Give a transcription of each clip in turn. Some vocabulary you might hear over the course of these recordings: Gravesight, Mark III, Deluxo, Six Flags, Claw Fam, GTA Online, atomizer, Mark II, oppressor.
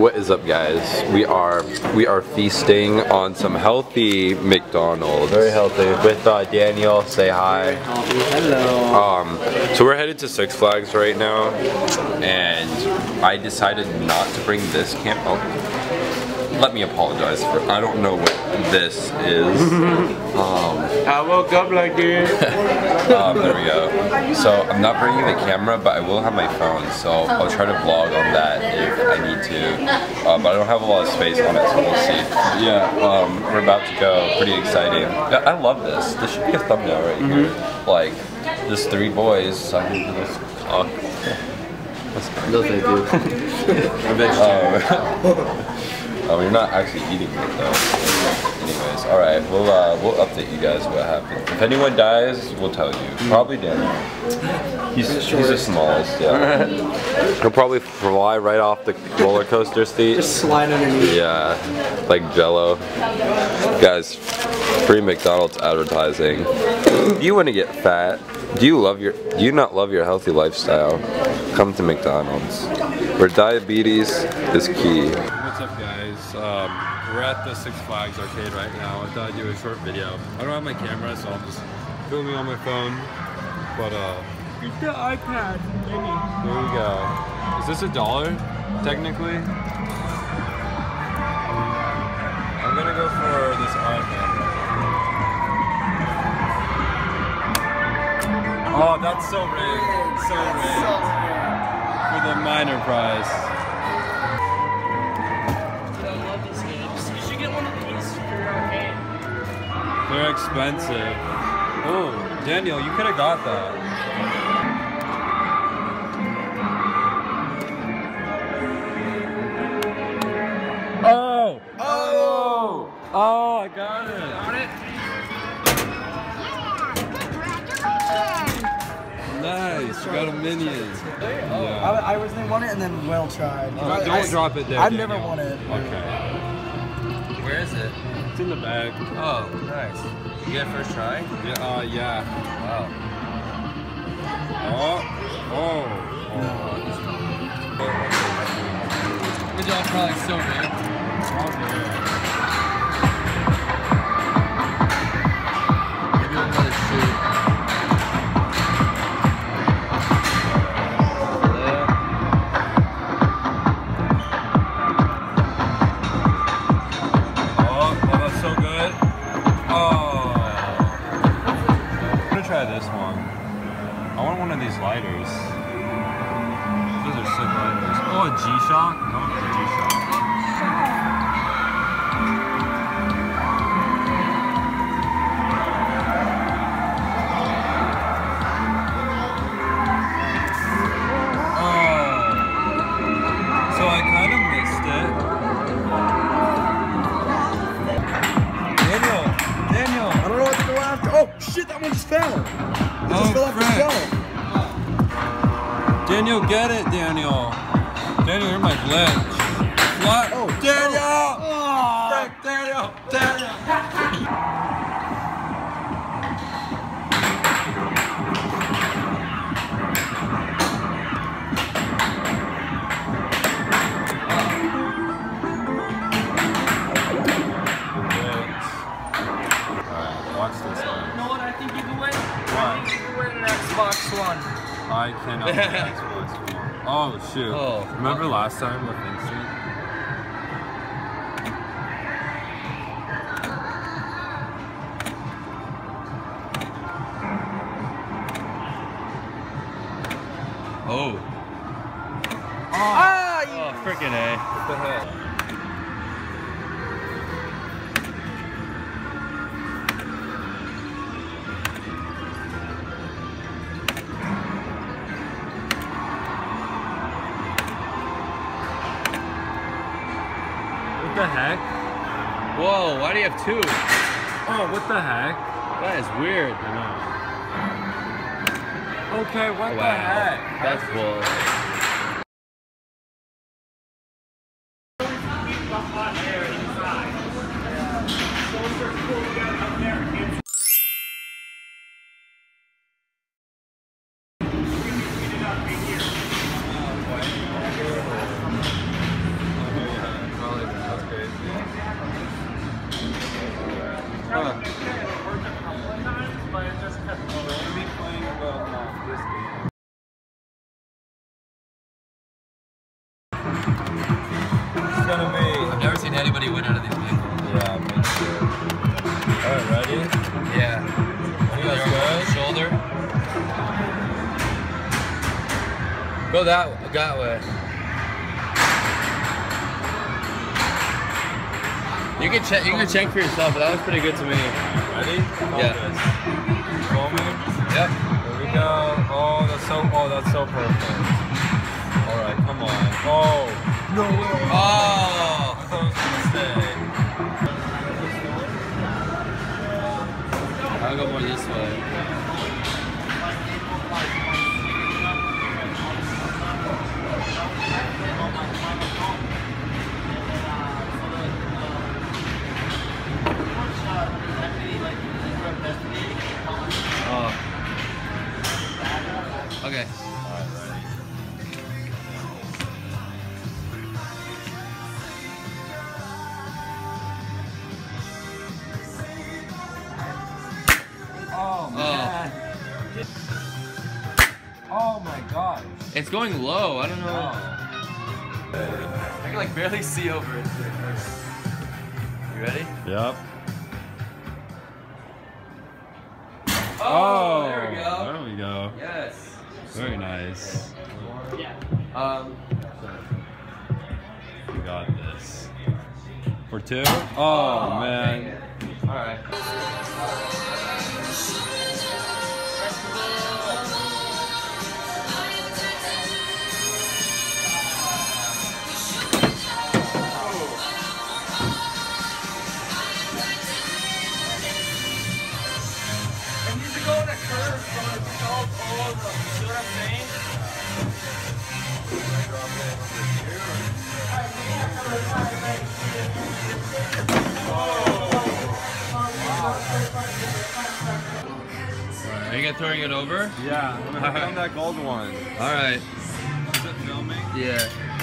What is up, guys? We are feasting on some healthy McDonald's. Very healthy. With Daniel, say hi. Hello. So we're headed to Six Flags right now, and I decided not to bring this camp. Oh, let me apologize for. I don't know what this is. I woke up like this. There we go. So I'm not bringing the camera, but I will have my phone, so I'll try to vlog on that if I need to. But I don't have a lot of space on it, so we'll see. Yeah, we're about to go. Pretty exciting. I love this. This should be a thumbnail right here. Like, just three boys sucking into this cock. No, thank you. You're not actually eating it though. Anyways, all right, we'll update you guys what happened. If anyone dies, we'll tell you. Probably Daniel. He's the smallest. Yeah. He'll probably fly right off the roller coaster seat. Just slide underneath. Yeah, like Jello. Guys, free McDonald's advertising. Do you want to get fat? Do you not love your healthy lifestyle? Come to McDonald's, where diabetes is key. What's up, guys? We're at the Six Flags arcade right now. I thought I'd do a short video. I don't have my camera, so I'm just filming on my phone. But get the iPad. There we go. Is this $1 technically? I'm gonna go for this iPad. Oh, that's so rigged. So rigged. For the minor prize. They're expensive. Oh, Daniel, you could have got that. Oh! Oh! Oh, I got it. Got it? Yeah, nice, you got a minion. Oh, yeah. I was gonna want it and then well tried. Oh, don't drop it there, I've Daniel. Never won it. Okay. Where is it? In the bag. Oh, nice. You get a first try? Yeah. Yeah. Wow. Oh. Oh. Oh. Good job, probably so big. Maybe another lighters. Those are sick lighters. Oh, a G-Shock? No, a G-Shock. Oh. So I kind of missed it. Daniel! I don't know what to go after. Oh, shit, that one just fell. It just fell off the shelf. Daniel, get it, Daniel. Daniel, you're my glitch. What? Oh, Daniel! Oh. Frick, Daniel! Daniel! Alright, watch this one. You know what I think you can win? I think you can win an Xbox One. I cannot get Xbox One. Oh shoot. Oh, remember last time with Instant? Oh. Oh. Ah, oh, freaking A. What the hell? What the heck? Whoa, why do you have two? Oh, what the heck? That is weird. I know. Okay, what the heck? That's bull. I've never seen anybody win out of these vehicles. Yeah, me too. Alright, ready? Yeah. Go shoulder. Go that way. You can check for yourself, but that was pretty good to me. Ready? Focus. Yeah. Follow me? Yep. Here we go. Oh that's so perfect. Alright, come on. Oh. No way! Oh! I thought it was a mistake. I'll go more this way. Oh. Okay. Alright, ready. Oh my gosh. It's going low, I don't know. I can like barely see over it. You ready? Yep. Oh, there we go. There we go. Yes. Very nice. Yeah. You got this. For two? Oh man. Alright. Are you throwing it over? Yeah, I'm gonna hit on that gold one. Alright. Is it filming? Yeah.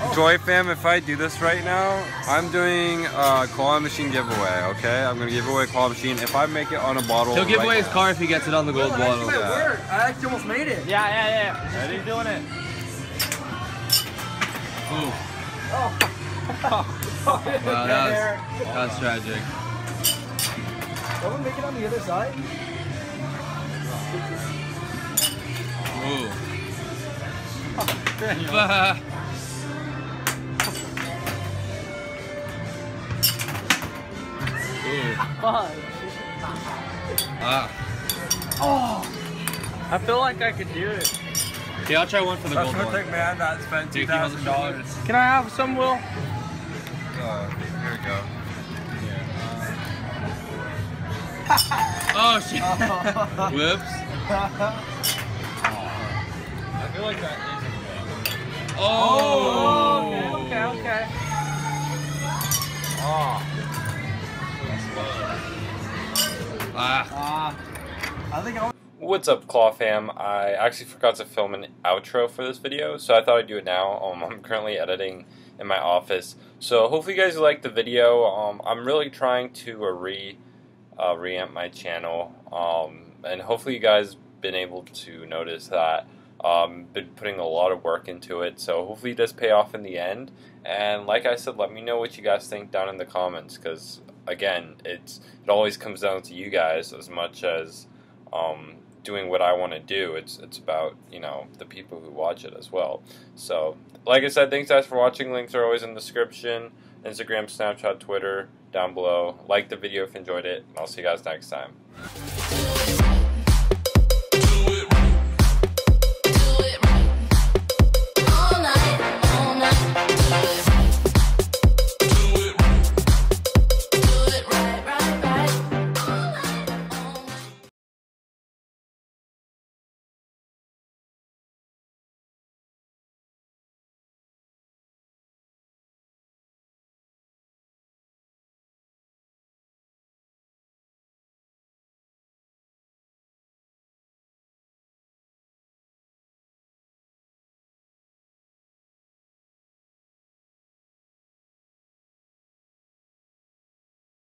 Oh. Joy fam, if I do this right now, I'm doing a claw machine giveaway, okay? I'm gonna give away a claw machine if I make it on a bottle. He'll give away his car if he gets it on the gold bottle. Worked. I actually almost made it. Yeah. Ready? Keep doing it. Ooh. Oh. Wow, that was tragic. Can we make it on the other side? Ooh. I feel like I could do it. Yeah, I'll try one for the gold one. That's perfect, man. That's $2,000. Can I have some, Will? Here we go. Oh shit! Whoops. I feel like that is a win. Oh! Okay. Oh. I think I. What's up, Claw Fam? I actually forgot to film an outro for this video, so I thought I'd do it now. I'm currently editing in my office, so hopefully you guys liked the video. I'm really trying to reamp my channel, and hopefully you guys been able to notice that been putting a lot of work into it, so hopefully it does pay off in the end. And like I said, let me know what you guys think down in the comments, because again, it always comes down to you guys as much as doing what I want to do. It's about, you know, the people who watch it as well. So like I said, thanks guys for watching. Links are always in the description. Instagram, Snapchat, Twitter, down below. Like the video if you enjoyed it, and I'll see you guys next time.